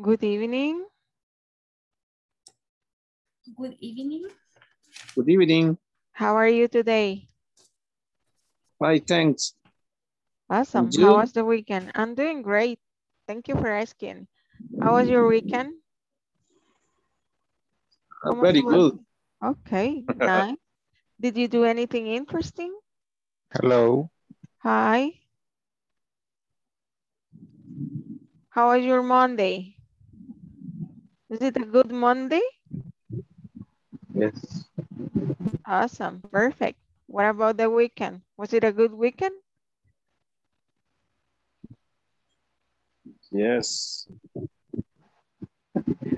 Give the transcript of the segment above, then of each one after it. Good evening. Good evening. Good evening. How are you today? Fine, thanks. Awesome. How was the weekend? I'm doing great. Thank you for asking. How was your weekend? Very good. Okay, nice. Did you do anything interesting? Hello. Hi. How was your Monday? Was it a good Monday? Yes. Awesome. Perfect. What about the weekend? Was it a good weekend? Yes.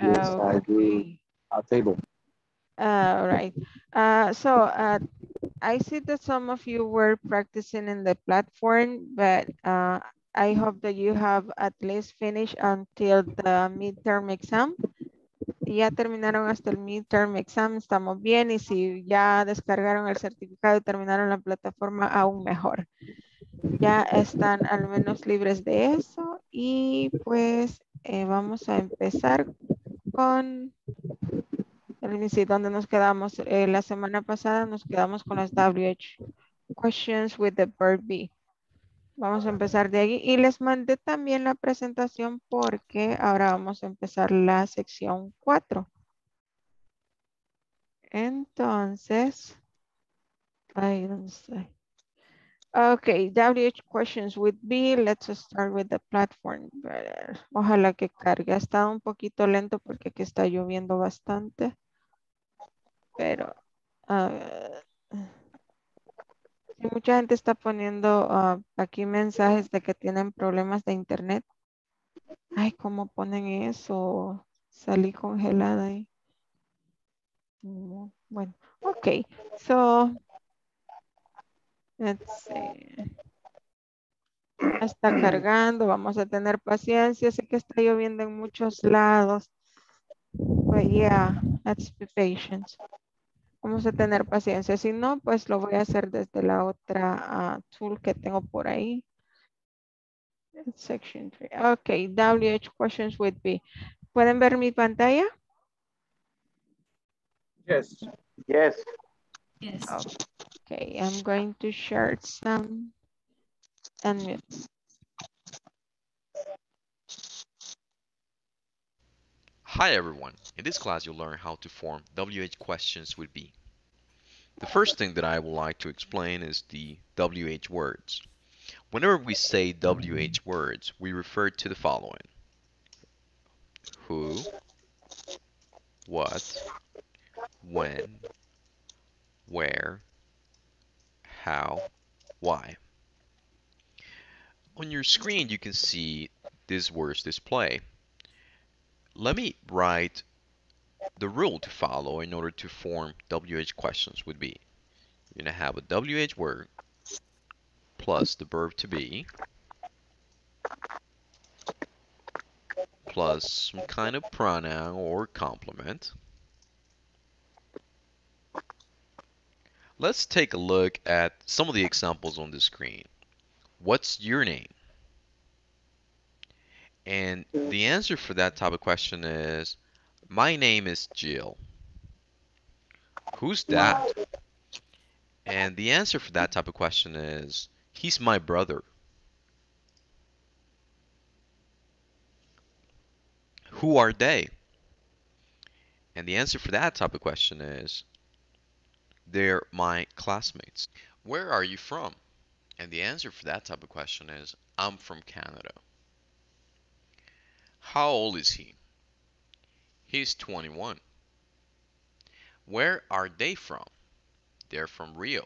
Yes, I agree. A table. All right. So I see that some of you were practicing in the platform, but I hope that you have at least finished until the midterm exam. Ya terminaron hasta el midterm exam, estamos bien. Y si ya descargaron el certificado y terminaron la plataforma, aún mejor. Ya están al menos libres de eso. Y pues vamos a empezar con... Let me see, ¿dónde nos quedamos? La semana pasada nos quedamos con las WH questions with the verb be. Vamos a empezar de ahí y les mandé también la presentación porque ahora vamos a empezar la sección 4. Entonces, ahí donde está. Okay, WH questions with be. Let's start with the platform. Ojalá que cargue. Ha estado un poquito lento porque aquí está lloviendo bastante. Pero mucha gente está poniendo aquí mensajes de que tienen problemas de internet. Ay, ¿cómo ponen eso? Salí congelada ahí. Bueno, ok. So, let's see. Está cargando. Vamos a tener paciencia. Sé que está lloviendo en muchos lados. But yeah, let's be patient. Vamos a tener paciencia. Si no, pues lo voy a hacer desde la otra tool que tengo por ahí. Section 3. Ok, WH questions with B. ¿Pueden ver mi pantalla? Yes. Yes. Yes. Okay, I'm going to share some and mute. Hi everyone, in this class you'll learn how to form WH questions with be. The first thing that I would like to explain is the WH words. Whenever we say WH words, we refer to the following. Who, what, when, where, how, why. On your screen you can see these words display. Let me write the rule to follow in order to form WH questions with be. You're going to have a WH word plus the verb to be plus some kind of pronoun or complement. Let's take a look at some of the examples on the screen. What's your name? And the answer for that type of question is, my name is Jill. Who's that? And the answer for that type of question is, he's my brother. Who are they? And the answer for that type of question is, they're my classmates. Where are you from? And the answer for that type of question is, I'm from Canada. How old is he? He's 21. Where are they from? They're from Rio.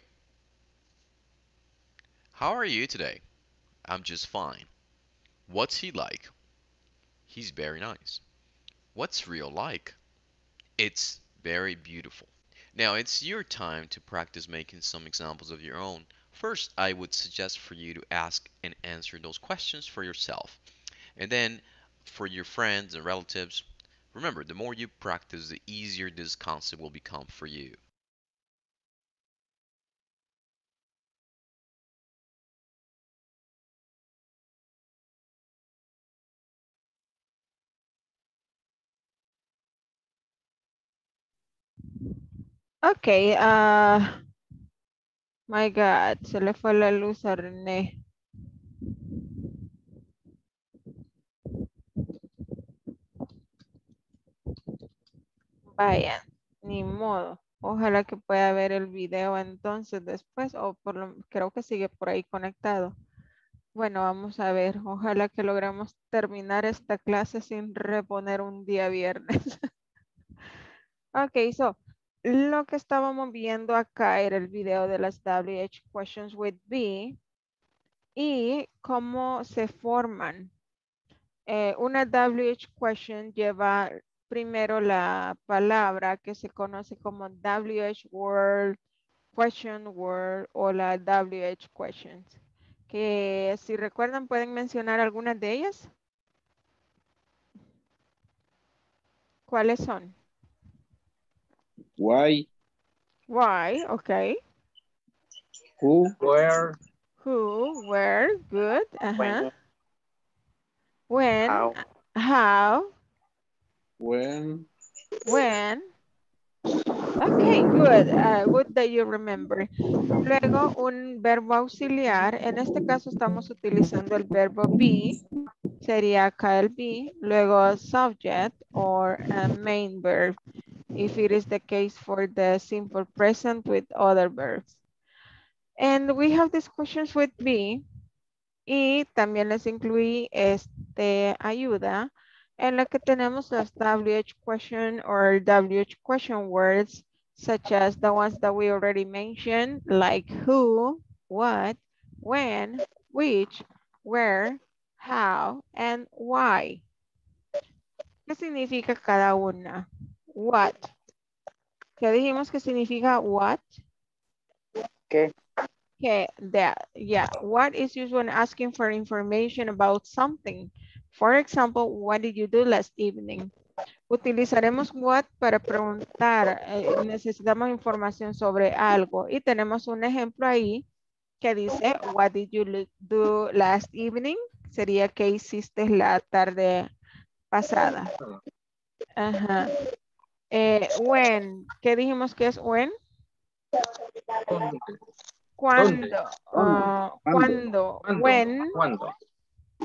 How are you today? I'm just fine. What's he like? He's very nice. What's Rio like? It's very beautiful. Now it's your time to practice making some examples of your own. First, I would suggest for you to ask and answer those questions for yourself. And then for your friends and relatives. Remember, the more you practice, the easier this concept will become for you. Okay. My God, se le fue la luz a René. Vaya, ni modo. Ojalá que pueda ver el video entonces después, o por lo, creo que sigue por ahí conectado. Bueno, vamos a ver. Ojalá que logremos terminar esta clase sin reponer un día viernes. Okay, so, lo que estábamos viendo acá era el video de las WH questions with B y cómo se forman. Una WH question lleva primero la palabra que se conoce como WH word, question word o la WH questions. Que si recuerdan, ¿pueden mencionar algunas de ellas? ¿Cuáles son? Why. Why, okay. Who, where. Who, where, good. Uh-huh. When. How. When. Okay, good. Good that you remember. Luego un verbo auxiliar. En este caso estamos utilizando el verbo be. Sería acá el be. Luego subject or main verb. If it is the case for the simple present with other verbs. And we have these questions with be. Y también les incluí ayuda. En la que tenemos las WH question or WH question words, such as the ones that we already mentioned, like who, what, when, which, where, how, and why. ¿Qué significa cada una? What. ¿Qué dijimos que significa what? ¿Qué? Okay, that, yeah. What is used when asking for information about something. For example, what did you do last evening? Utilizaremos what para preguntar. Necesitamos información sobre algo. Y tenemos un ejemplo ahí que dice, what did you do last evening? Sería, ¿qué hiciste la tarde pasada? Ajá. When. ¿Qué dijimos que es when? Cuando. Cuando. When. Cuando.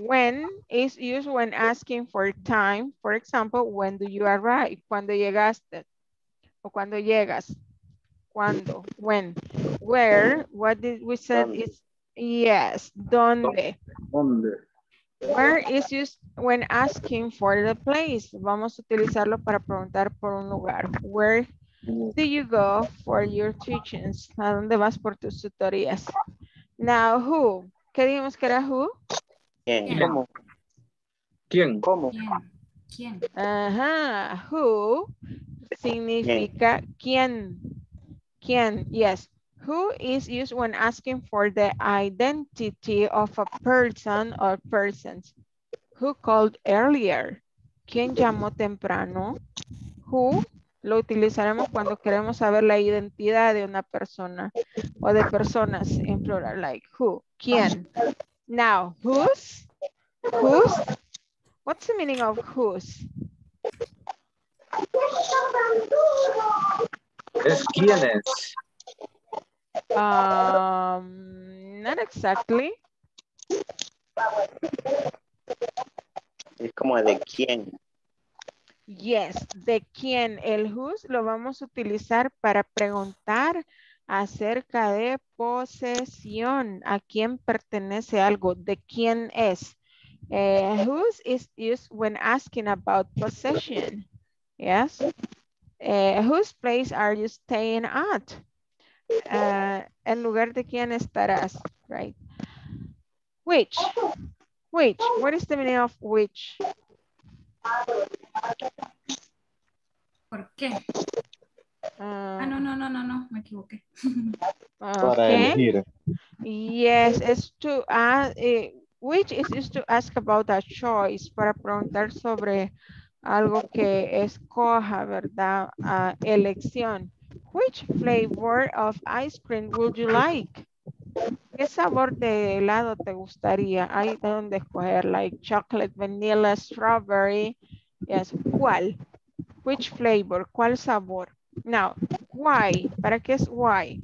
When is used when asking for time. For example, when do you arrive? Cuando llegaste o cuando llegas. Cuando, when. Where, what did we said is, yes, donde. Donde. Where is used when asking for the place. Vamos a utilizarlo para preguntar por un lugar. Where do you go for your teachings? ¿A dónde vas por tus tutorías? Now, who. ¿Qué dijimos que era who? ¿Quién? ¿Cómo? ¿Quién? ¿Cómo? ¿Quién? Ajá. Who significa quién. ¿Quién? Yes. Who is used when asking for the identity of a person or persons. Who called earlier? ¿Quién llamó temprano? Who lo utilizaremos cuando queremos saber la identidad de una persona o de personas en plural, like who, ¿quién? Now, whose? Whose? What's the meaning of whose? Es quiénes. Not exactly. Es como de quién. Yes, de quién. El whose lo vamos a utilizar para preguntar acerca de posesión, a quién pertenece algo, de quién es. Whose is used when asking about possession. Yes. Whose place are you staying at? En lugar de quién estarás, right? Which. Which. What is the meaning of which? ¿Por qué? No, me equivoqué. Okay. Yes, it's to ask, which is to ask about a choice, para preguntar sobre algo que escoja, ¿verdad? Elección. Which flavor of ice cream would you like? ¿Qué sabor de helado te gustaría? Hay de dónde escoger, like chocolate, vanilla, strawberry. Yes, ¿cuál? Which flavor, ¿cuál sabor? Now, why? ¿Para qué es why?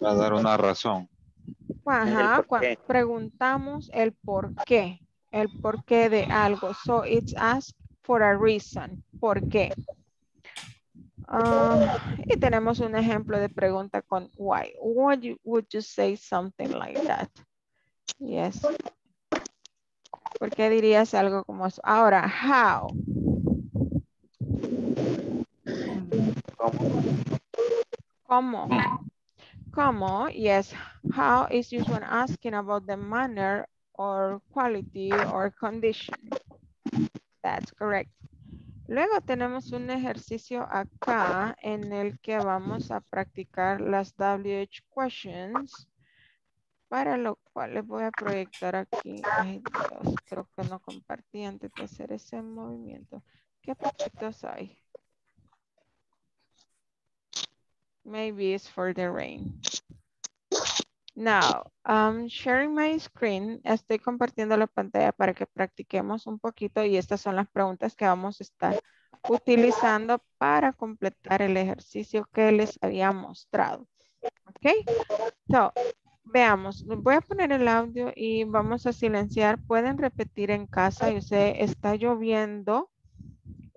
Para dar una razón. Ajá, cuando preguntamos el porqué de algo. So it's asked for a reason. ¿Por qué? Y tenemos un ejemplo de pregunta con why. Would you say something like that? Yes. ¿Por qué dirías algo como eso? Ahora, how? ¿Cómo? ¿Cómo? Yes. How is used when asking about the manner or quality or condition. That's correct. Luego tenemos un ejercicio acá en el que vamos a practicar las WH questions, para lo cual les voy a proyectar aquí. Ay, Dios, creo que no compartí antes de hacer ese movimiento. ¿Qué proyectos hay? Maybe it's for the rain. Now, I'm sharing my screen. Estoy compartiendo la pantalla para que practiquemos un poquito y estas son las preguntas que vamos a estar utilizando para completar el ejercicio que les había mostrado. Ok, so, veamos. Voy a poner el audio y vamos a silenciar. Pueden repetir en casa. Yo sé, está lloviendo.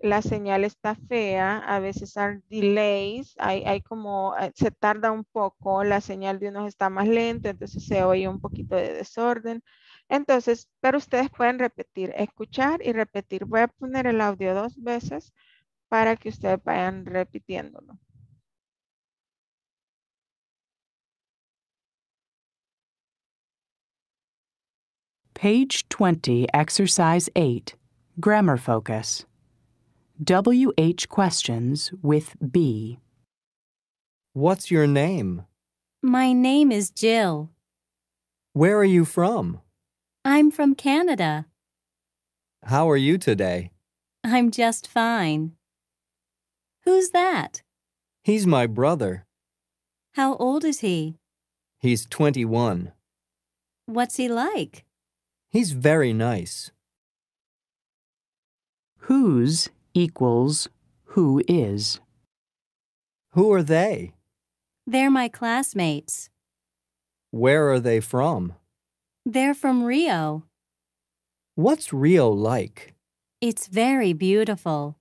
La señal está fea, a veces hay delays, hay como, se tarda un poco, la señal de unos está más lenta, entonces se oye un poquito de desorden. Entonces, pero ustedes pueden repetir, escuchar y repetir. Voy a poner el audio 2 veces para que ustedes vayan repitiéndolo. Page 20, exercise 8, grammar focus. WH questions with B. What's your name? My name is Jill. Where are you from? I'm from Canada. How are you today? I'm just fine. Who's that? He's my brother. How old is he? He's 21. What's he like? He's very nice. Who's equals who is. Who are they? They're my classmates. Where are they from? They're from Rio. What's Rio like? It's very beautiful.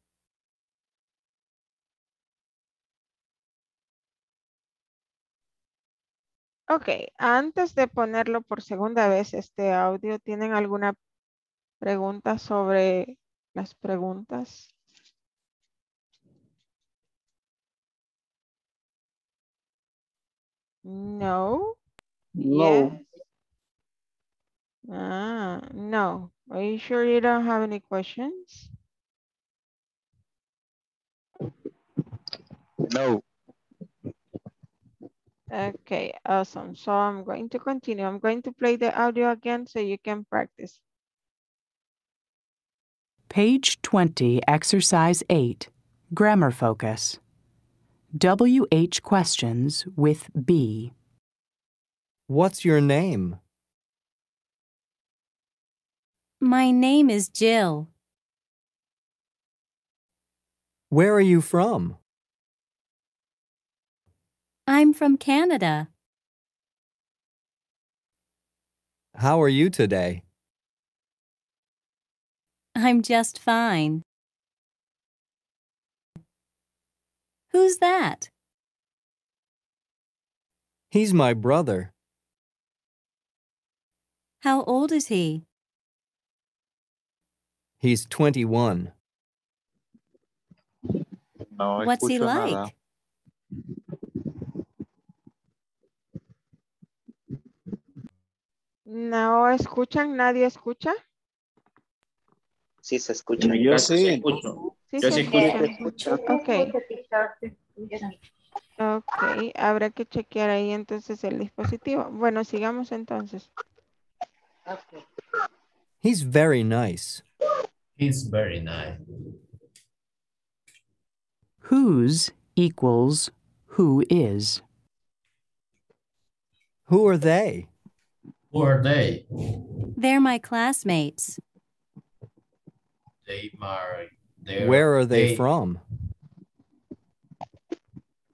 Okay, antes de ponerlo por segunda vez este audio, ¿tienen alguna pregunta sobre las preguntas? No. No. Yes. No. Are you sure you don't have any questions? No. Okay, awesome. So I'm going to continue. I'm going to play the audio again so you can practice. Page 20, exercise 8, grammar focus. WH questions with B. What's your name? My name is Jill. Where are you from? I'm from Canada. How are you today? I'm just fine. Who's that? He's my brother. How old is he? He's 21. No, what's he like? Nada. No, ¿escuchan? ¿Nadie escucha? Sí, se escucha. Yo sí escucho. Okay. Ok, habrá que chequear ahí entonces el dispositivo. Bueno, sigamos entonces. Okay. He's very nice. He's very nice. Whose equals who is. Who are they? Who are they? They're my classmates. They are Where are they from?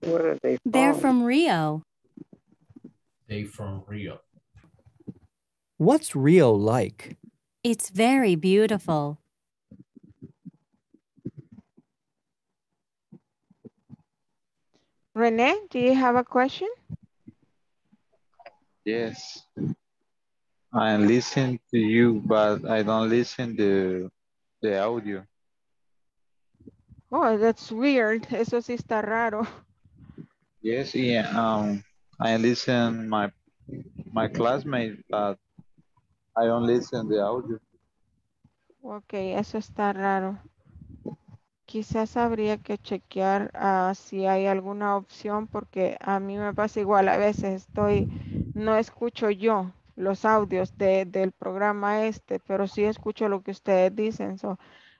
Where are they from? They're from Rio. They from Rio. What's Rio like? It's very beautiful. Renee, do you have a question? Yes. I am listening to you, but I don't listen to the audio. Oh, that's weird. Eso sí está raro. Yes, yeah. I listen my classmate, but I don't listen the audio. Okay, eso está raro. Quizás habría que chequear si hay alguna opción, porque a mí me pasa igual. A veces no escucho yo los audios del programa pero sí escucho lo que ustedes dicen. So,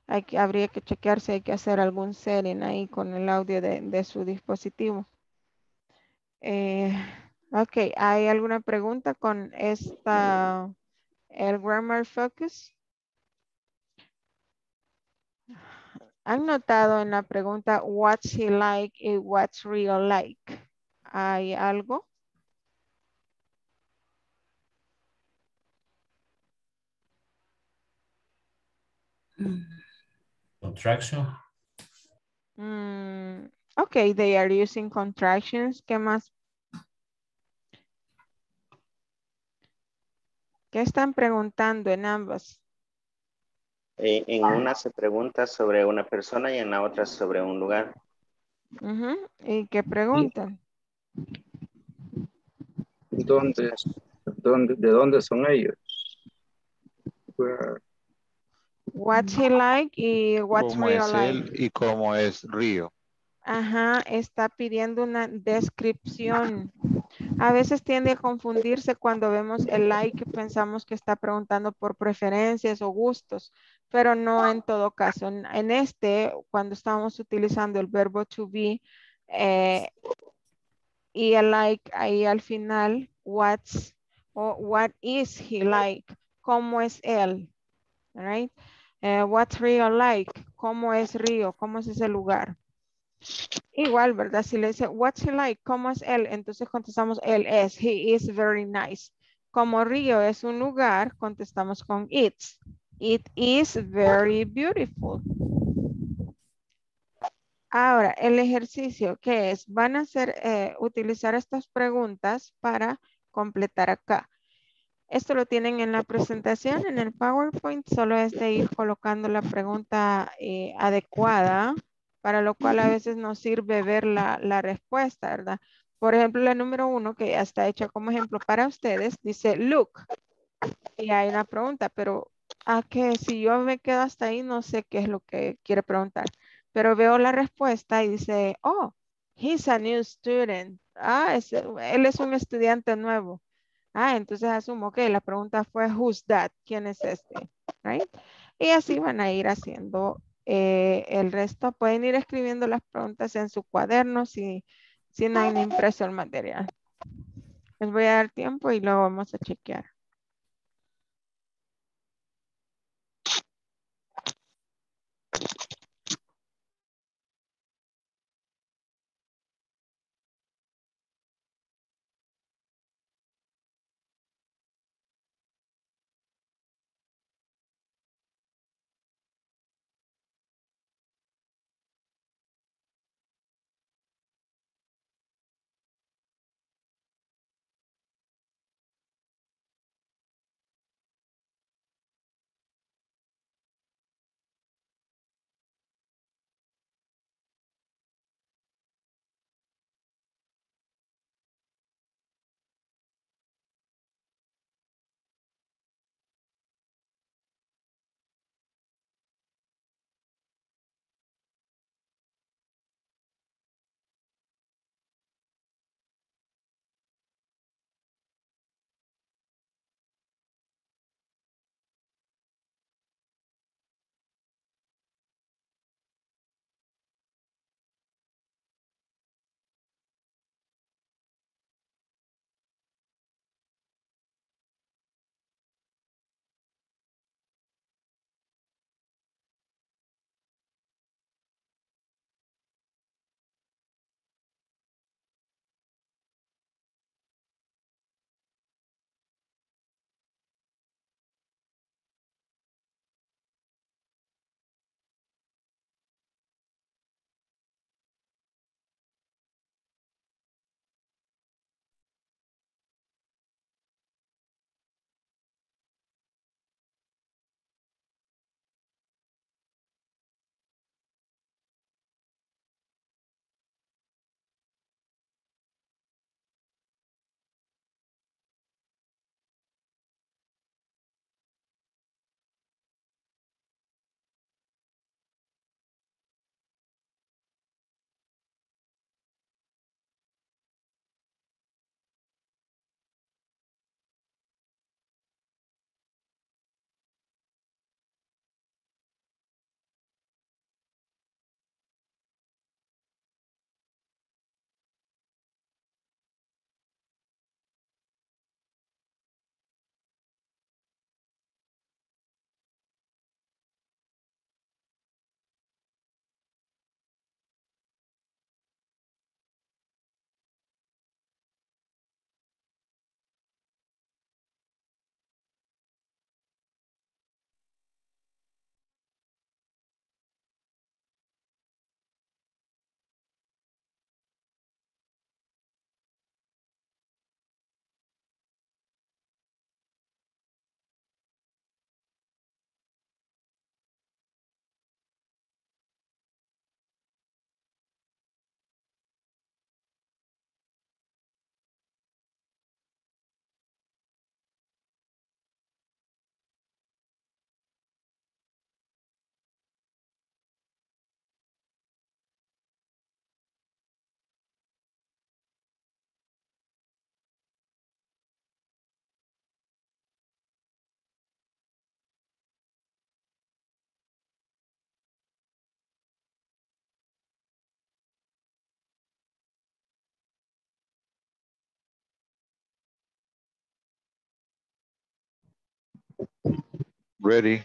habría que chequear si hay que hacer algún setting ahí con el audio de su dispositivo. Ok, ¿hay alguna pregunta con el Grammar Focus? ¿Han notado en la pregunta what's he like y what's real like? ¿Hay algo? Contraction. Okay, they are using contractions. ¿Qué más? ¿Qué están preguntando en ambas? En una se pregunta sobre una persona y en la otra sobre un lugar. ¿Y qué preguntan? ¿De dónde son ellos? What's he like y what's real like. Y cómo es Río. Ajá, está pidiendo una descripción. A veces tiende a confundirse cuando vemos el like, pensamos que está preguntando por preferencias o gustos, pero no en todo caso. En cuando estamos utilizando el verbo to be y el like ahí al final, what's o what is he like, cómo es él, right? What's Rio like, cómo es Río, cómo es ese lugar. Igual, ¿verdad? Si le dice, what's he like? ¿Cómo es él? Entonces contestamos, él es, he is very nice. Como Río es un lugar, contestamos con it's. It is very beautiful. Ahora, el ejercicio, ¿qué es? Van a hacer, utilizar estas preguntas para completar acá. Esto lo tienen en la presentación, en el PowerPoint, solo es de ir colocando la pregunta adecuada, para lo cual a veces nos sirve ver la respuesta, ¿verdad? Por ejemplo, la número 1, que ya está hecha como ejemplo para ustedes, dice look. Y hay una pregunta, pero a que si yo me quedo hasta ahí, no sé qué es lo que quiere preguntar. Pero veo la respuesta y dice, oh, he's a new student. Ah, él es un estudiante nuevo. Ah, entonces asumo que la pregunta fue, who's that? ¿Quién es este? Right? Y así van a ir haciendo el resto. Pueden ir escribiendo las preguntas en su cuaderno si no han impreso el material. Les voy a dar tiempo y luego vamos a chequear. ready.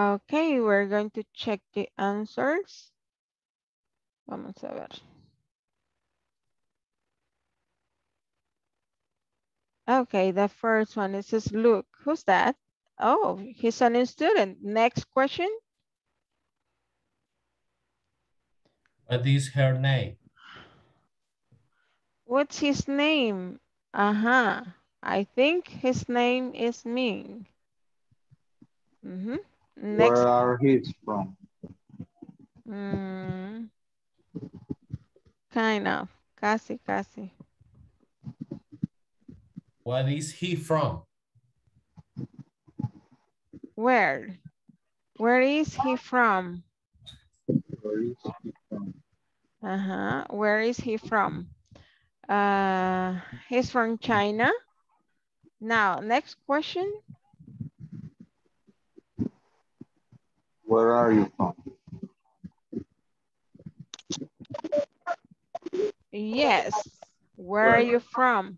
Okay, we're going to check the answers. Vamos a ver. Okay, the first one is just Luke. Who's that? Oh, he's a new student. Next question. What is her name? What's his name? I think his name is Ming. Next. Where are his from? Kind of, casi. What is he from? Where? Where is he from? Where is he from? Where is he from? He's from China. Now, next question. Where are you from? Yes. Where are you from?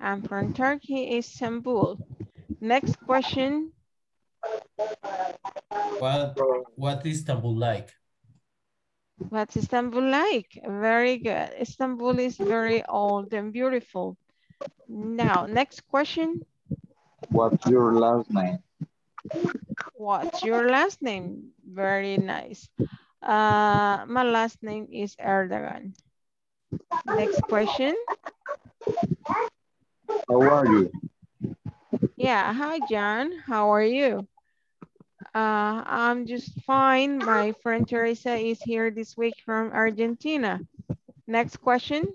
I'm from Turkey, Istanbul. Next question. What is Istanbul like? What's Istanbul like? Very good. Istanbul is very old and beautiful. Now, next question. What's your last name? What's your last name? Very nice. My last name is Erdogan. Next question. How are you? Yeah, hi John, how are you? I'm just fine. My friend Teresa is here this week from Argentina. Next question.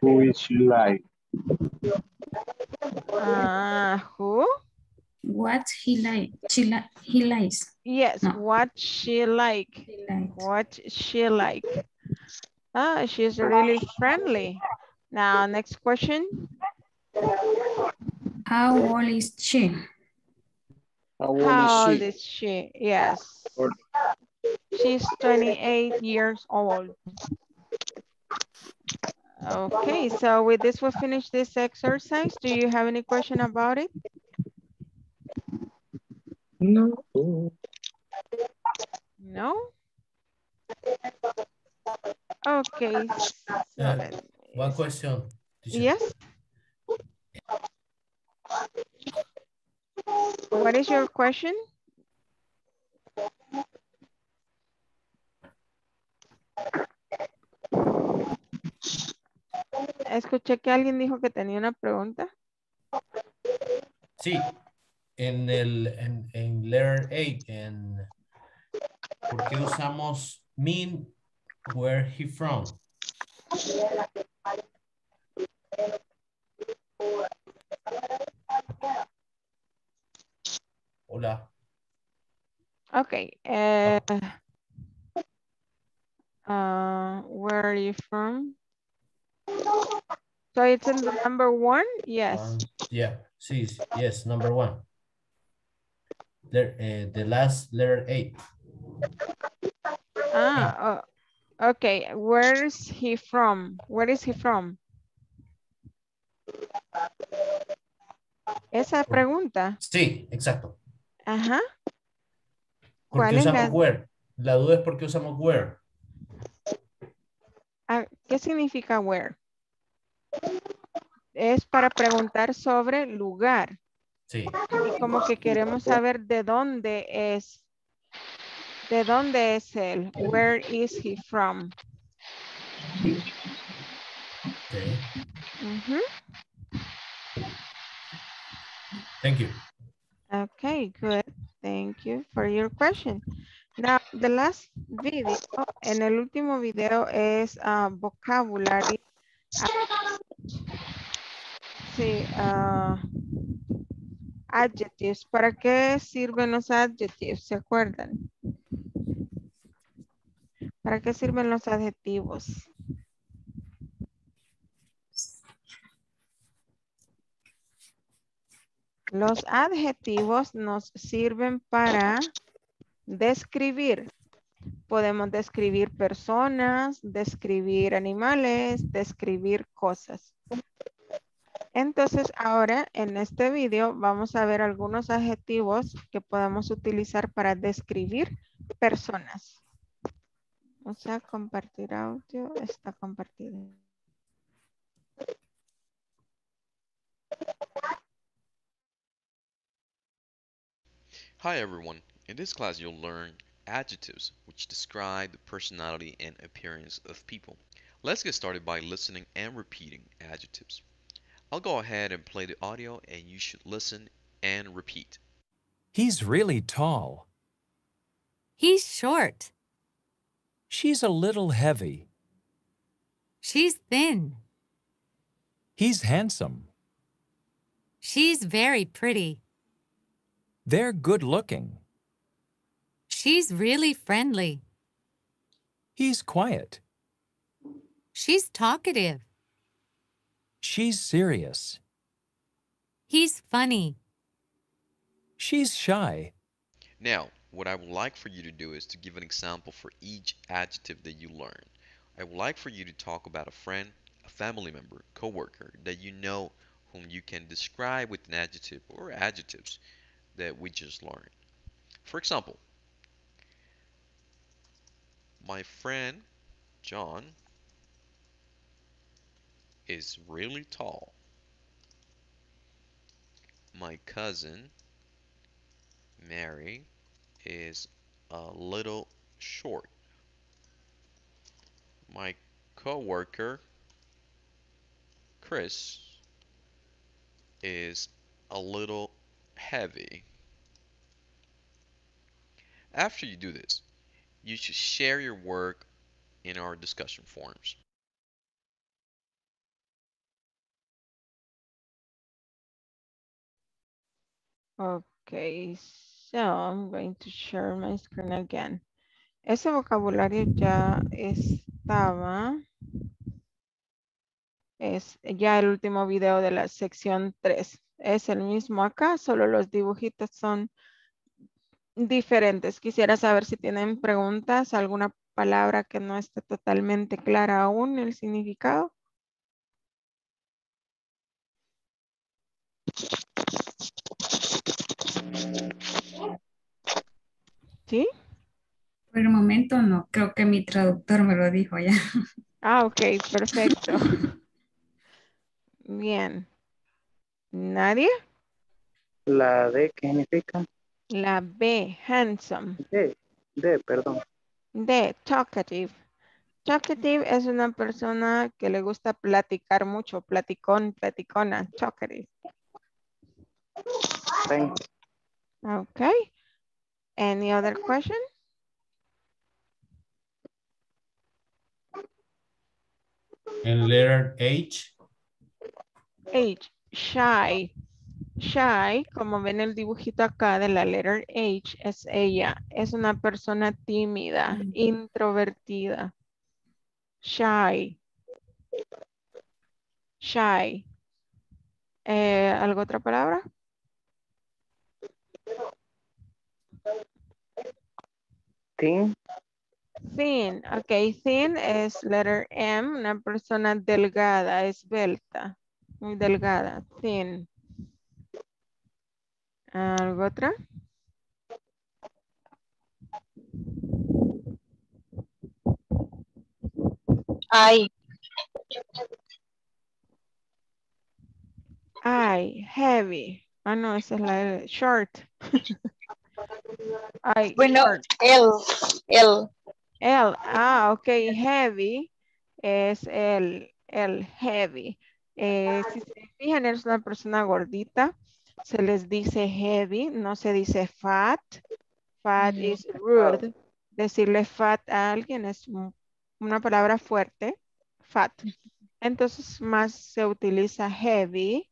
Who is she like? Who? What he like? He likes. Yes. No. What she like? He likes. What she like? Ah, she's really friendly. Now, next question. How old is she? How old is she? Yes. She's 28 years old. Okay, so with this, we'll finish this exercise. Do you have any question about it? No. No? Okay. One question. Yes? What is your question? Escuché que alguien dijo que tenía una pregunta. Sí, en letter A, ¿por qué usamos mean, where he from? Hola. Okay. Where are you from? So it's in the number one? Yes. Yeah, yes, number one. The last letter A. Okay, where is he from? Where is he from? Esa pregunta. Sí, exacto. Ajá. ¿Por qué usamos where? La duda es por qué usamos where. ¿Qué significa where? Es para preguntar sobre lugar. Sí. Y como que queremos saber de dónde es. ¿De dónde es él? Where is he from? Okay. Thank you. Okay, good. Thank you for your question. Now, the last video, en el último video es vocabulary. Sí, adjectives. ¿Para qué sirven los adjectives? ¿Se acuerdan? ¿Para qué sirven los adjetivos? Los adjetivos nos sirven para describir. Podemos describir personas, describir animales, describir cosas. Entonces ahora en este video vamos a ver algunos adjetivos que podemos utilizar para describir personas. Vamos a compartir audio. Está compartido. Hi everyone, in this class you'll learn adjectives which describe the personality and appearance of people. Let's get started by listening and repeating adjectives. I'll go ahead and play the audio and you should listen and repeat. He's really tall. He's short. She's a little heavy. She's thin. He's handsome. She's very pretty. They're good-looking. She's really friendly. He's quiet. She's talkative. She's serious. He's funny. She's shy. Now, what I would like for you to do is to give an example for each adjective that you learn. I would like for you to talk about a friend, a family member, coworker that you know whom you can describe with an adjective or adjectives that we just learned. For example, my friend John is really tall. My cousin Mary is a little short. My coworker Chris is a little heavy. After you do this, you should share your work in our discussion forums. Okay, so I'm going to share my screen again. Ese vocabulario ya estaba. Es ya el último video de la sección 3. Es el mismo acá, solo los dibujitos son diferentes. Quisiera saber si tienen preguntas, alguna palabra que no esté totalmente clara aún el significado. ¿Sí? Por el momento no, creo que mi traductor me lo dijo ya. Ah, ok, perfecto. Bien. ¿Nadie? La D, ¿qué significa? La B, handsome. D, talkative. Talkative es una persona que le gusta platicar mucho, platicón, platicona, talkative. Thank you. Okay. Any other question? And letter H. H, shy. Shy, como ven el dibujito acá de la letter H, es ella. Es una persona tímida, introvertida. Shy. Shy. ¿Alguna otra palabra? Thin. Thin. Ok, thin es letter M, una persona delgada, esbelta. Muy delgada, thin. ¿Algo otra? I, heavy. Ah, no, esa es la L. Short. I, bueno, short. L. Ah, ok, heavy es el heavy. Si se fijan, es una persona gordita. Se les dice heavy, no se dice fat. Fat is rude. decirle fat a alguien es una palabra fuerte, fat. Entonces más se utiliza heavy.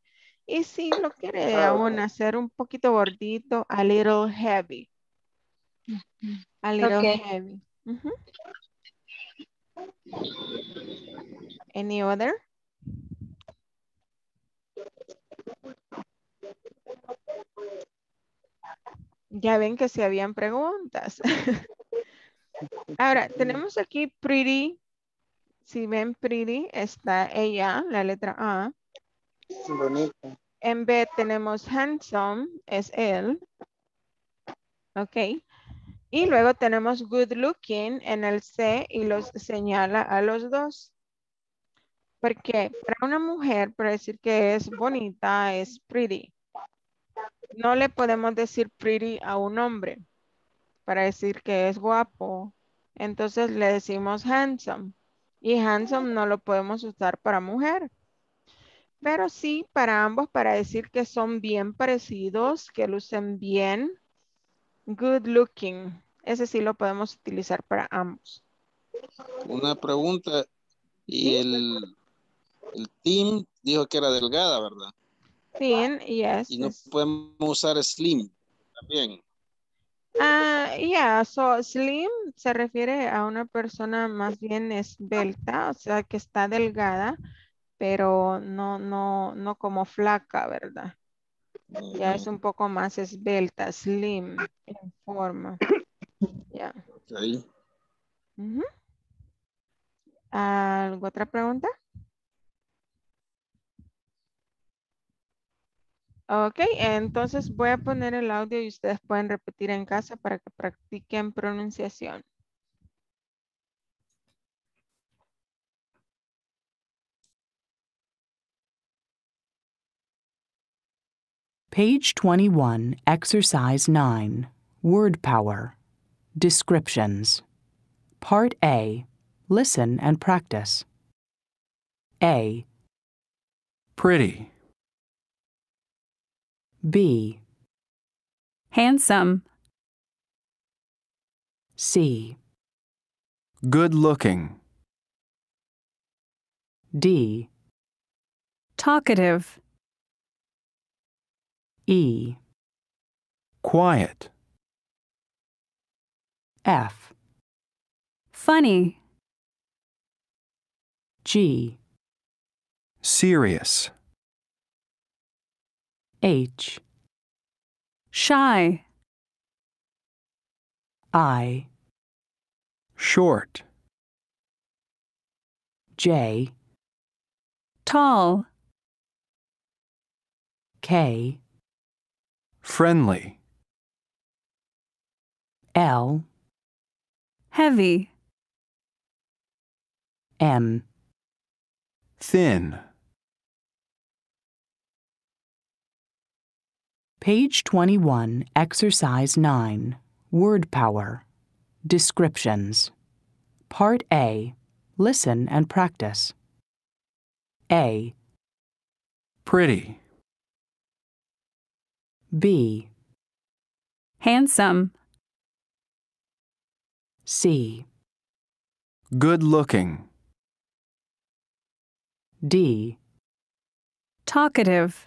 Y si lo quiere aún hacer un poquito gordito, a little heavy. A little heavy. Uh-huh. Any other? Ya ven que se habían preguntas. Ahora, tenemos aquí pretty. Si ven pretty, está ella, la letra A. Bonita. En B tenemos handsome, es él. Ok. Y luego tenemos good looking en el C y los señala a los dos. Porque para una mujer, para decir que es bonita, es pretty. No le podemos decir pretty a un hombre para decir que es guapo. Entonces le decimos handsome. Y handsome no lo podemos usar para mujer. Pero sí para ambos, para decir que son bien parecidos, que lucen bien. Good looking. Ese sí lo podemos utilizar para ambos. Una pregunta. Y el Tim dijo que era delgada, ¿verdad? Thin, yes. Y no podemos usar slim también. Yeah, so slim se refiere a una persona más bien esbelta, o sea que está delgada, pero no como flaca, ¿verdad? Ya es un poco más esbelta, slim, en forma. Yeah. Okay. Uh-huh. ¿Alguna otra pregunta? Ok, entonces voy a poner el audio y ustedes pueden repetir en casa para que practiquen pronunciación. Page 21, Exercise 9, Word Power, Descriptions. Part A, listen and practice. A. Pretty. B. Handsome. C. Good looking. D. Talkative. E. Quiet. F. Funny. G. Serious. H. Shy. I. Short. J. Tall. K. Friendly. L. Heavy. M. Thin. Page 21, Exercise 9, Word Power, Descriptions. Part A, listen and practice. A. Pretty. B. Handsome. C. Good looking. D. Talkative.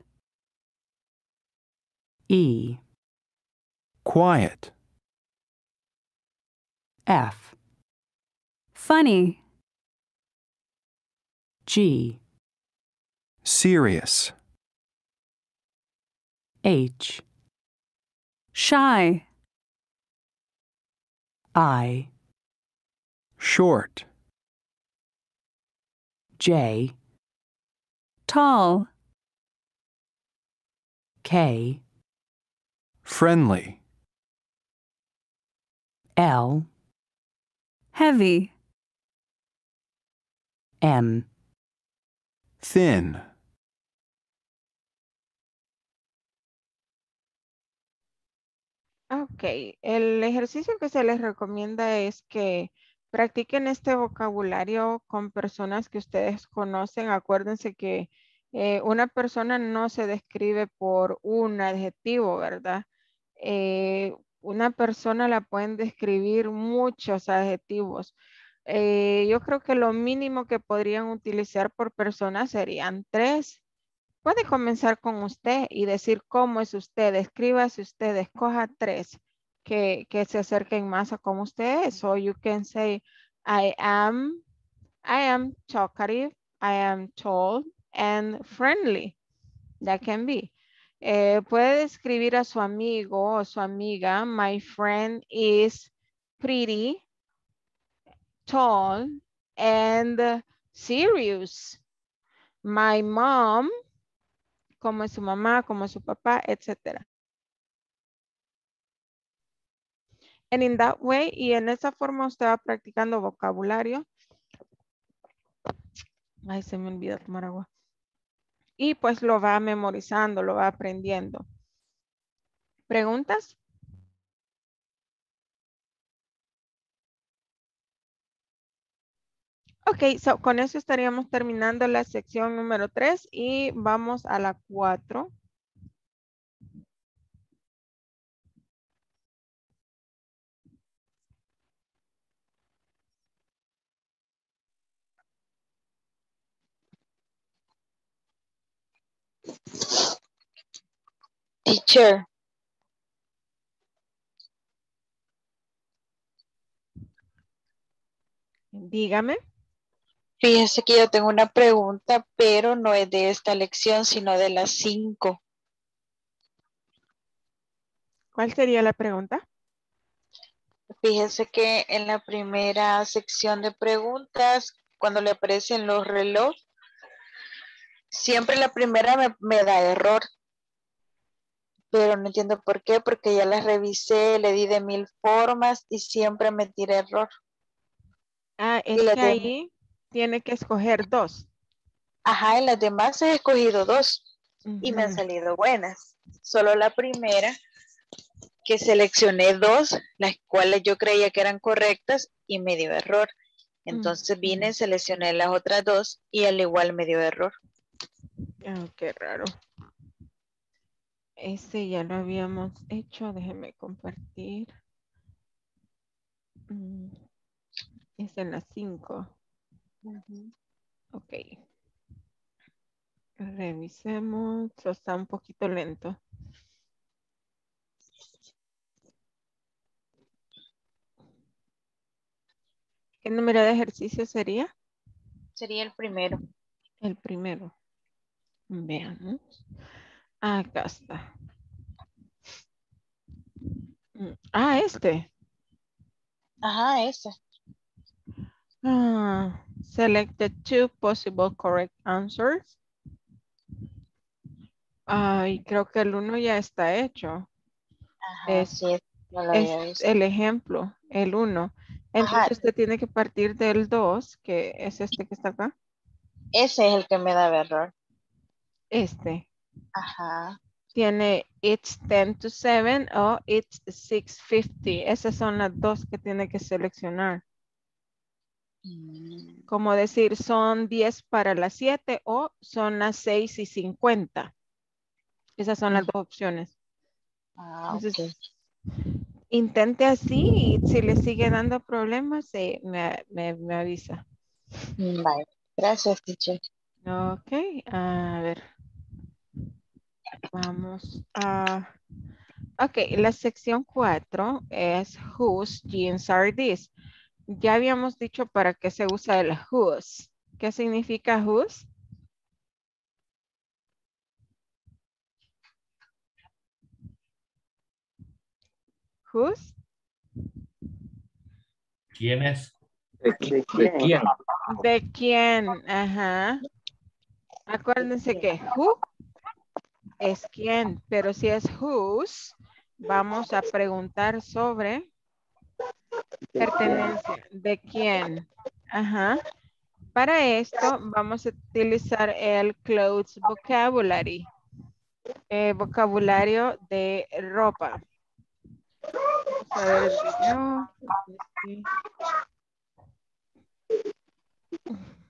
E. Quiet. F. Funny. G. Serious. H. Shy. I. Short. J. Tall. K. Friendly. L. Heavy. M. Thin. Ok, el ejercicio que se les recomienda es que practiquen este vocabulario con personas que ustedes conocen. Acuérdense que una persona no se describe por un adjetivo, ¿verdad? una persona la pueden describir muchos adjetivos. Yo creo que lo mínimo que podrían utilizar por persona serían 3. Puede comenzar con usted y decir cómo es usted. Escríbase usted, escoja 3 que se acerquen más a cómo usted es. So you can say, I am talkative, I am tall and friendly. That can be. Puede describir a su amigo o su amiga. My friend is pretty, tall and serious. My mom, como es su mamá, como es su papá, etc. And in that way, y en esa forma usted va practicando vocabulario. Ay, se me olvidó tomar agua. Y pues lo va memorizando, lo va aprendiendo. ¿Preguntas? Ok, so con eso estaríamos terminando la sección número 3 y vamos a la 4. Teacher. Dígame. Fíjese que yo tengo una pregunta, pero no es de esta lección, sino de las 5. ¿Cuál sería la pregunta? Fíjese que en la primera sección de preguntas, cuando le aparecen los relojes, siempre la primera me da error. Pero no entiendo por qué, porque ya las revisé, le di de 1000 formas y siempre me tira error. Ah, es que ahí... tiene que escoger 2. Ajá, en las demás he escogido 2. Y me han salido buenas. Solo la primera, que seleccioné 2, las cuales yo creía que eran correctas y me dio error. Entonces vine, seleccioné las otras 2 y al igual me dio error. Oh, qué raro. Ese ya lo habíamos hecho. Déjeme compartir. Es en las 5. Ok, revisemos, eso está un poquito lento. ¿Qué número de ejercicio sería? Sería el primero. El primero. Veamos. Acá está. Ah, este. Ajá, ese. Select the 2 possible correct answers. Ay, creo que el 1 ya está hecho. Ajá, sí, no lo había visto. El ejemplo, el 1. Entonces ajá, usted tiene que partir del 2, que es este que está acá. Ese es el que me da error. Este. Ajá. Tiene it's 10 to 7 o it's 6:50. Esas son las 2 que tiene que seleccionar. Como decir, son 10 para las 7 o son las 6:50. Esas son las 2 opciones. Ah, entonces, okay. Intente así y si le sigue dando problemas, me avisa. Vale. Gracias, teacher. Ok, a ver. Vamos a... Ok, la sección 4 es Whose Jeans Are These? Ya habíamos dicho para qué se usa el whose. ¿Qué significa whose? Whose. ¿Quién es? ¿De quién? ¿De quién? Ajá. Acuérdense que who es quién, pero si es whose, vamos a preguntar sobre... pertenencia, ¿de quién? Ajá. Para esto vamos a utilizar el clothes vocabulary, vocabulario de ropa. Vamos a ver el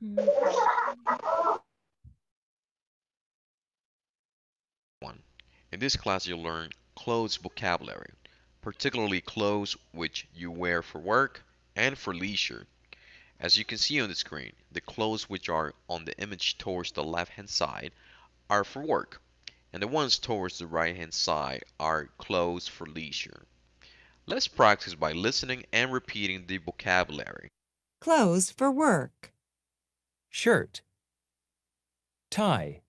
video. In this class you learn clothes vocabulary. particularly clothes which you wear for work and for leisure. As you can see on the screen, the clothes which are on the image towards the left-hand side are for work, and the ones towards the right-hand side are clothes for leisure. Let's practice by listening and repeating the vocabulary. Clothes for work. Shirt. Tie.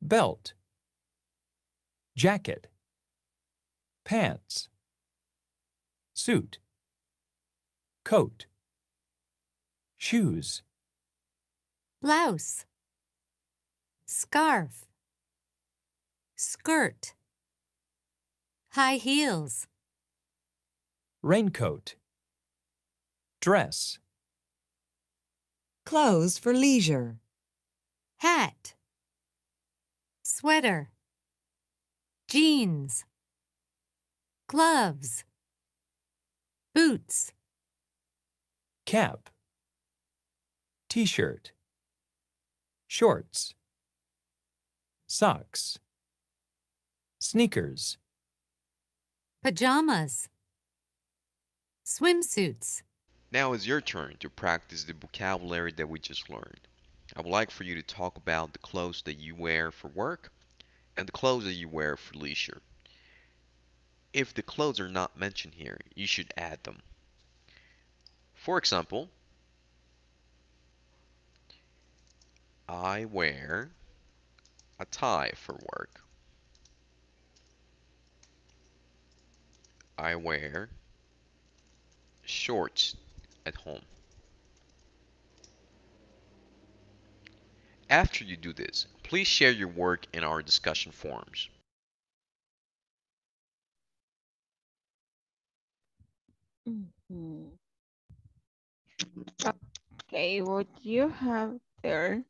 Belt. Jacket. Pants. Suit. Coat. Shoes. Blouse. Scarf. Skirt. High heels. Raincoat. Dress. Clothes for leisure. Hat. Sweater. Jeans. Gloves. Boots. Cap. T-shirt. Shorts. Socks. Sneakers. Pajamas. Swimsuits. Now it's your turn to practice the vocabulary that we just learned. I would like for you to talk about the clothes that you wear for work and the clothes that you wear for leisure. If the clothes are not mentioned here, you should add them. For example, I wear a tie for work. I wear shorts at home. After you do this, please share your work in our discussion forums. Okay, what you have there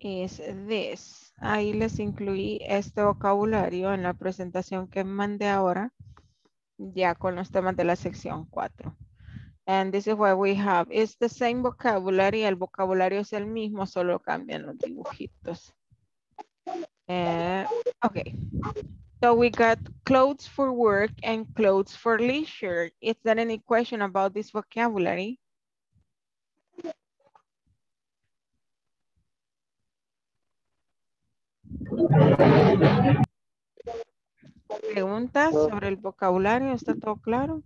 es this. Ahí les incluí este vocabulario en la presentación que mandé ahora, ya con los temas de la sección 4. And this is what we have. It's the same vocabulary. El vocabulario es el mismo, solo cambian los dibujitos. Okay. So we got clothes for work and clothes for leisure. Is there any question about this vocabulary? ¿Preguntas sobre el vocabulario? ¿Está todo claro?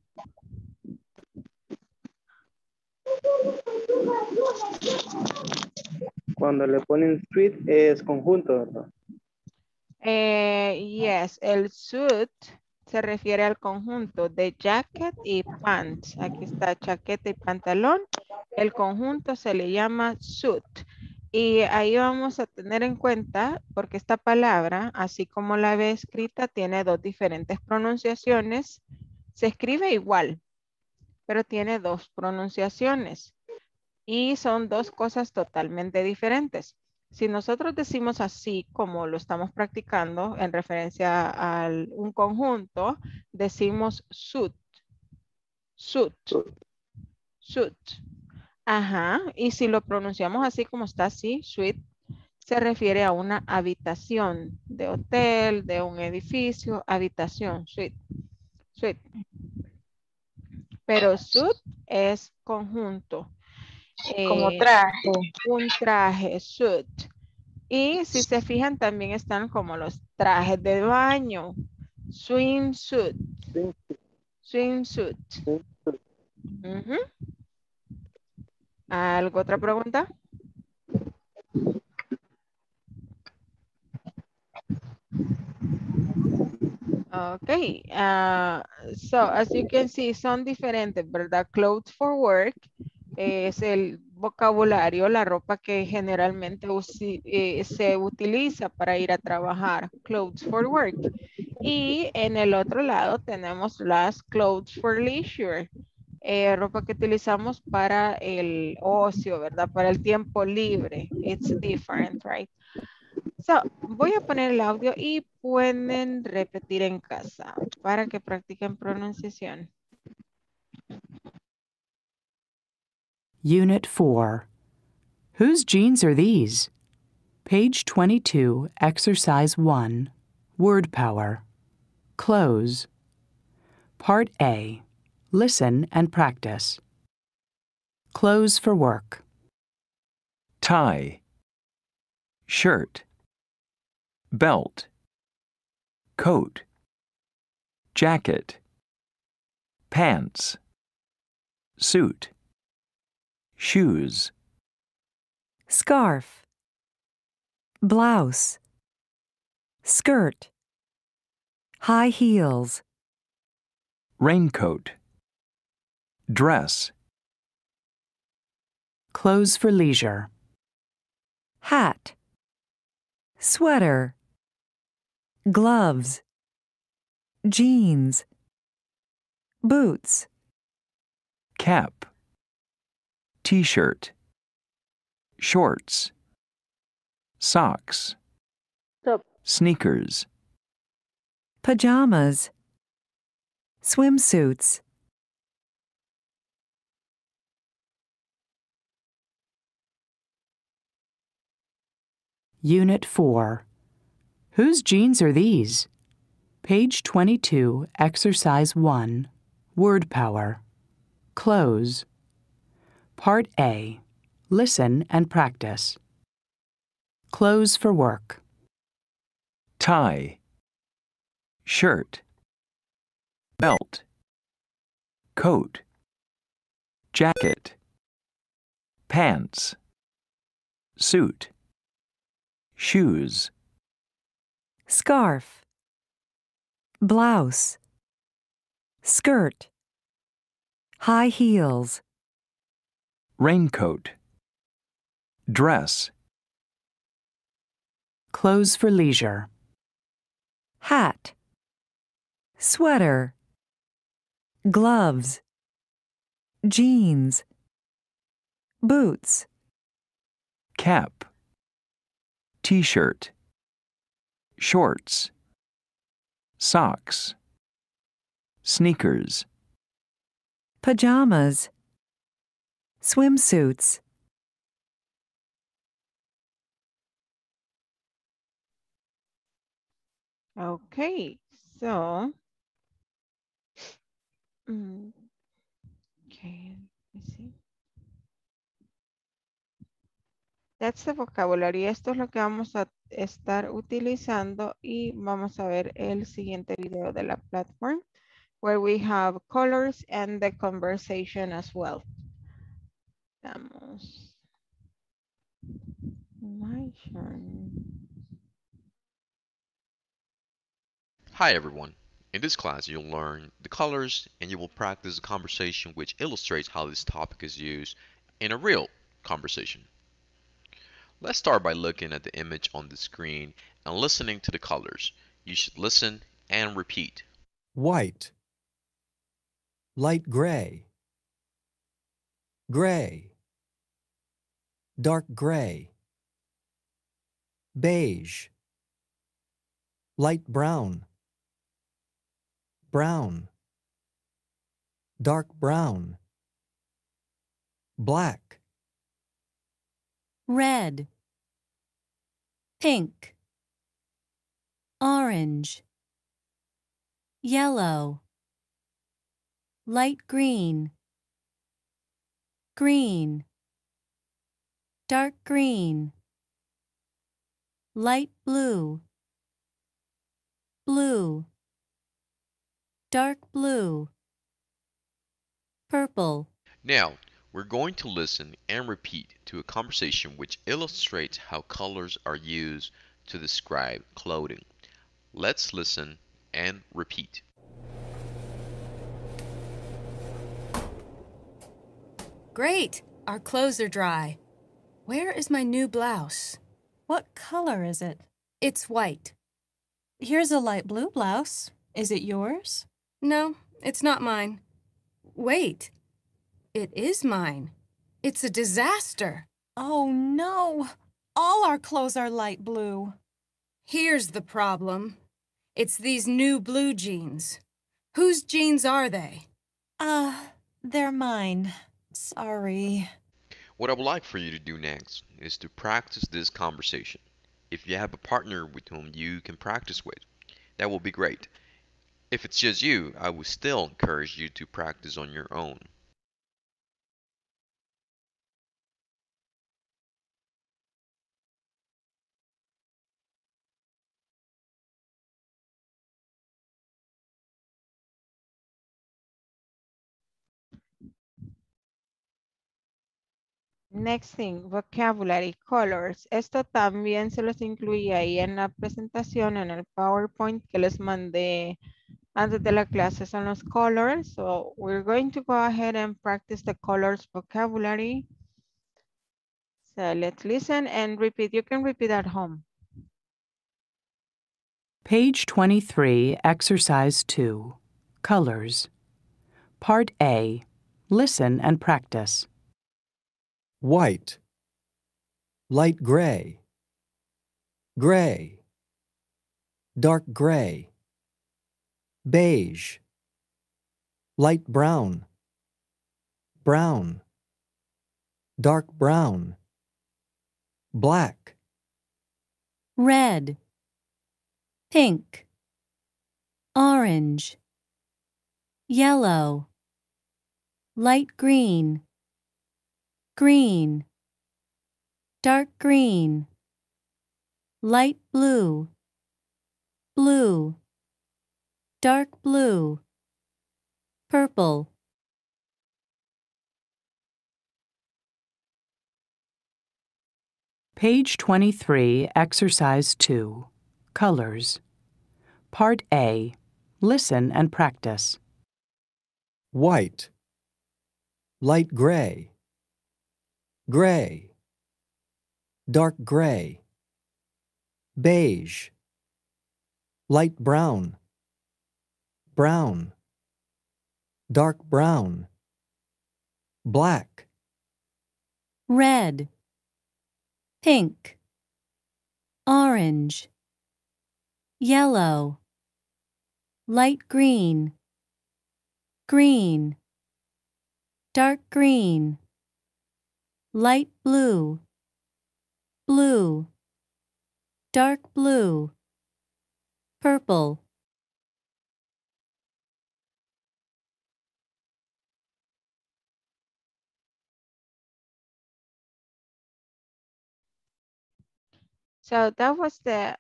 Cuando le ponen suit es conjunto, ¿verdad? Yes, el suit se refiere al conjunto de jacket y pants. Aquí está chaqueta y pantalón. El conjunto se le llama suit. Y ahí vamos a tener en cuenta, porque esta palabra, así como la ve escrita, tiene dos diferentes pronunciaciones. Se escribe igual, pero tiene dos pronunciaciones. Y son dos cosas totalmente diferentes. Si nosotros decimos así, como lo estamos practicando, en referencia a un conjunto, decimos suit. Suit. Suit. Ajá, y si lo pronunciamos así como está así, suite, se refiere a una habitación de hotel, de un edificio, habitación, suite, suite. Pero suit es conjunto. Como traje. Un traje, suit. Y si se fijan también están como los trajes de baño, swimsuit. Swimsuit. Uh-huh. ¿Algo otra pregunta? Okay, so as you can see, son diferentes, ¿verdad? Clothes for work es el vocabulario, la ropa que generalmente se utiliza para ir a trabajar, clothes for work. Y en el otro lado tenemos las clothes for leisure. Ropa que utilizamos para el ocio, ¿verdad? Para el tiempo libre. It's different, right? So, voy a poner el audio y pueden repetir en casa para que practiquen pronunciación. Unit 4. Whose jeans are these? Page 22, exercise 1. Word power. Close. Part A. Listen and practice. Clothes for work. Tie. Shirt. Belt. Coat. Jacket. Pants. Suit. Shoes. Scarf. Blouse. Skirt. High heels. Raincoat. Dress. Clothes for leisure. Hat. Sweater. Gloves. Jeans. Boots. Cap. T-shirt. Shorts. Socks. Sneakers. Pajamas. Swimsuits. Unit 4. Whose jeans are these? Page 22, Exercise 1. Word Power. Clothes. Part A. Listen and practice. Clothes for work. Tie. Shirt. Belt. Coat. Jacket. Pants. Suit. Shoes. Scarf. Blouse. Skirt. High heels. Raincoat. Dress. Clothes for leisure. Hat. Sweater. Gloves. Jeans. Boots. Cap. T-shirt. Shorts. Socks. Sneakers. Pajamas. Swimsuits. Okay, so okay, let's see. That's the vocabulary. Esto es lo que vamos a estar utilizando y vamos a ver el siguiente video de la platform where we have colors and the conversation as well. Vamos. My turn. Hi everyone, in this class you'll learn the colors and you will practice a conversation which illustrates how this topic is used in a real conversation. Let's start by looking at the image on the screen and listening to the colors. You should listen and repeat. White, light gray, gray, dark gray, beige, light brown, brown, dark brown, black, red, pink, orange, yellow, light green, green, dark green, light blue, blue, dark blue, purple. Now, we're going to listen and repeat to a conversation which illustrates how colors are used to describe clothing. Let's listen and repeat. Great! Our clothes are dry. Where is my new blouse? What color is it? It's white. Here's a light blue blouse. Is it yours? No, it's not mine. Wait. It is mine. It's a disaster. Oh, no. All our clothes are light blue. Here's the problem. It's these new blue jeans. Whose jeans are they? They're mine. Sorry. What I would like for you to do next is to practice this conversation. If you have a partner with whom you can practice with, that will be great. If it's just you, I would still encourage you to practice on your own. Next thing, vocabulary, colors. Esto también se los incluí ahí en la presentación, en el PowerPoint que les mandé antes de la clase, son los colors. So we're going to go ahead and practice the colors vocabulary. So let's listen and repeat. You can repeat at home. Page 23, exercise 2, colors. Part A, listen and practice. White, light gray, gray, dark gray, beige, light brown, brown, dark brown, black, red, pink, orange, yellow, light green, green, dark green, light blue, blue, dark blue, purple. Page 23, exercise 2, colors. Part A, listen and practice. White, light gray, gray, dark gray, beige, light brown, brown, dark brown, black, red, pink, orange, yellow, light green, green, dark green, light blue, blue, dark blue, purple. So that was the,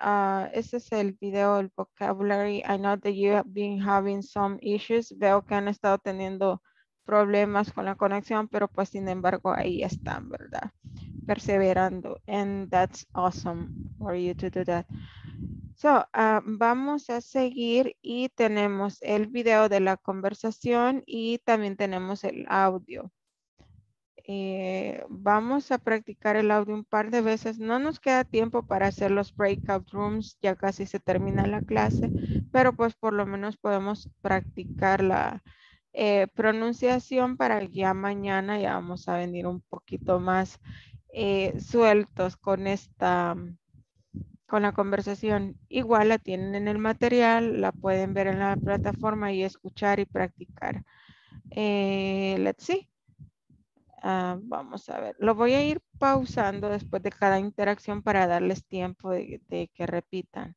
ese es el video, el vocabulary. I know that you have been having some issues. Veo que han estado teniendo problemas con la conexión, pero pues sin embargo ahí están, ¿verdad? Perseverando. And that's awesome for you to do that. So, vamos a seguir y tenemos el video de la conversación y también tenemos el audio. Vamos a practicar el audio un par de veces. No nos queda tiempo para hacer los breakout rooms, ya casi se termina la clase, pero pues por lo menos podemos practicar la pronunciación para ya mañana ya vamos a venir un poquito más sueltos con la conversación. Igual la tienen en el material, la pueden ver en la plataforma y escuchar y practicar. Let's see. Vamos a ver, lo voy a ir pausando después de cada interacción para darles tiempo de que repitan.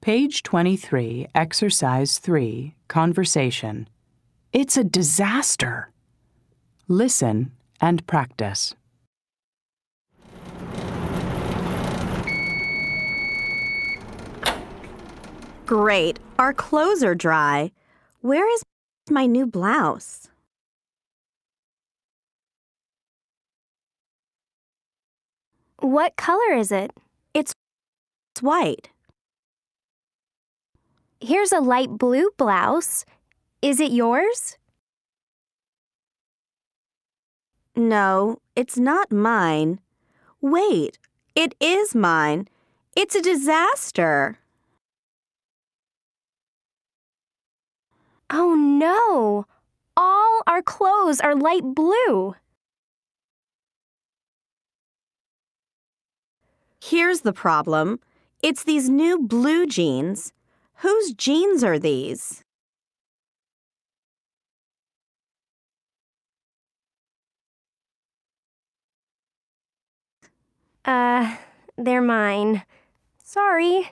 Page 23, exercise 3, conversation. It's a disaster. Listen and practice. Great, our clothes are dry. Where is my new blouse? What color is it? It's white. Here's a light blue blouse. Is it yours? No, it's not mine. Wait, it is mine. It's a disaster. Oh no! All our clothes are light blue. Here's the problem. It's these new blue jeans. Whose jeans are these? They're mine. Sorry.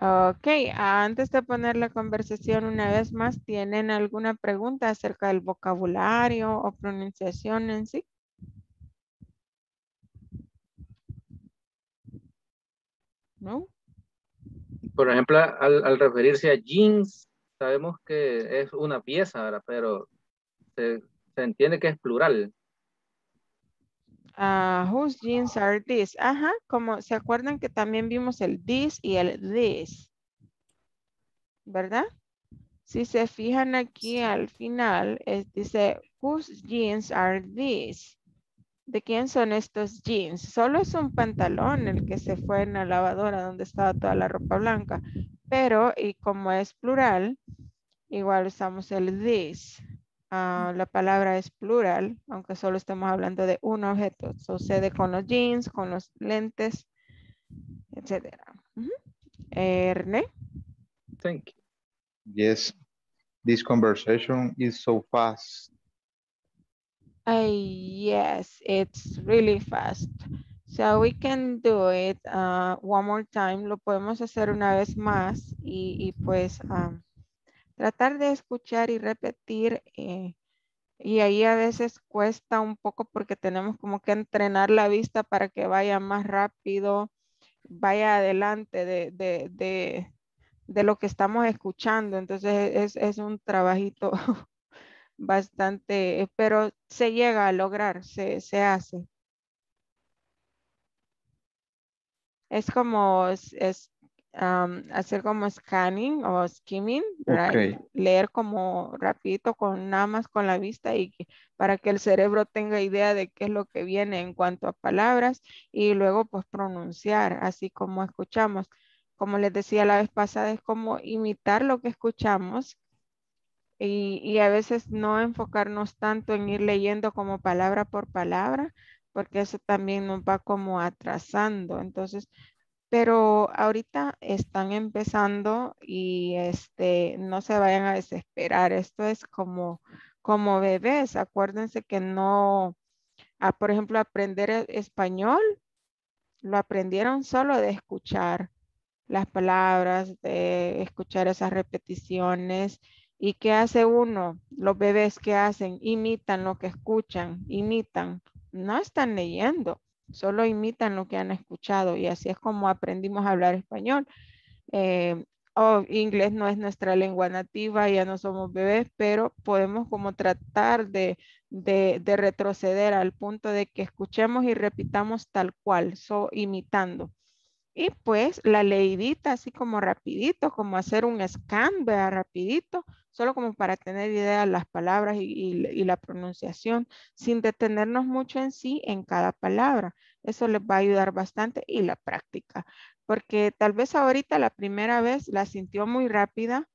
Ok, antes de poner la conversación una vez más, ¿tienen alguna pregunta acerca del vocabulario o pronunciación en sí? ¿No? Por ejemplo, al referirse a jeans, sabemos que es una pieza, ¿verdad? Pero se entiende que es plural. Whose jeans are these? Ajá, como se acuerdan que también vimos el this y el this, ¿verdad? Si se fijan aquí al final, dice whose jeans are these? ¿De quién son estos jeans? Solo es un pantalón el que se fue en la lavadora donde estaba toda la ropa blanca, pero y como es plural, igual usamos el this. La palabra es plural, aunque solo estamos hablando de un objeto. Sucede con los jeans, con los lentes, etc. René? Thank you. Yes, this conversation is so fast. Yes, it's really fast. So we can do it one more time. Lo podemos hacer una vez más y pues... tratar de escuchar y repetir y ahí a veces cuesta un poco porque tenemos como que entrenar la vista para que vaya más rápido, vaya adelante de lo que estamos escuchando. Entonces es un trabajito bastante, pero se llega a lograr, se hace. Es como... hacer como scanning o skimming, right? Okay. Leer como rapidito con nada más con la vista y para que el cerebro tenga idea de qué es lo que viene en cuanto a palabras y luego pues pronunciar así como escuchamos. Como les decía la vez pasada, es como imitar lo que escuchamos y a veces no enfocarnos tanto en ir leyendo como palabra por palabra porque eso también nos va como atrasando. Entonces pero ahorita están empezando y no se vayan a desesperar. Esto es como bebés. Acuérdense que no, por ejemplo, aprender español, lo aprendieron solo de escuchar las palabras, de escuchar esas repeticiones. ¿Y qué hace uno? Los bebés, ¿qué hacen? Imitan lo que escuchan, imitan. No están leyendo. Solo imitan lo que han escuchado y así es como aprendimos a hablar español. Inglés no es nuestra lengua nativa, ya no somos bebés, pero podemos como tratar de retroceder al punto de que escuchemos y repitamos tal cual, imitando. Y pues la leidita así como rapidito, como hacer un scan, vea rapidito, solo como para tener idea de las palabras y la pronunciación, sin detenernos mucho en sí en cada palabra. Eso les va a ayudar bastante y la práctica, porque tal vez ahorita la primera vez la sintió muy rápida,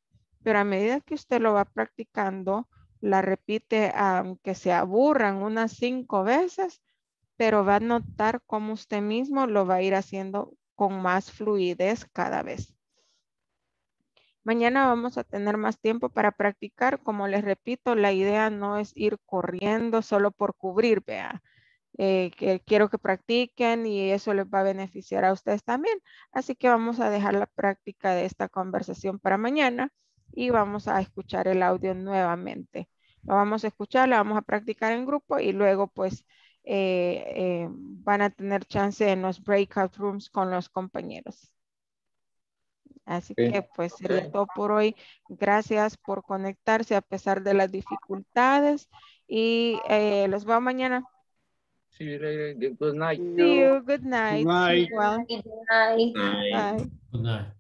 pero a medida que usted lo va practicando, la repite aunque se aburran unas 5 veces, pero va a notar cómo usted mismo lo va a ir haciendo con más fluidez cada vez. Mañana vamos a tener más tiempo para practicar. Como les repito, la idea no es ir corriendo solo por cubrir, vea. Que quiero que practiquen y eso les va a beneficiar a ustedes también. Así que vamos a dejar la práctica de esta conversación para mañana y vamos a escuchar el audio nuevamente. Lo vamos a escuchar, lo vamos a practicar en grupo y luego pues van a tener chance en los breakout rooms con los compañeros. Así que pues sería todo por hoy. Gracias por conectarse a pesar de las dificultades y los veo mañana. See you later. Good night. See you. Good night. Good night. Well, good night. Good night. Good night. Good night.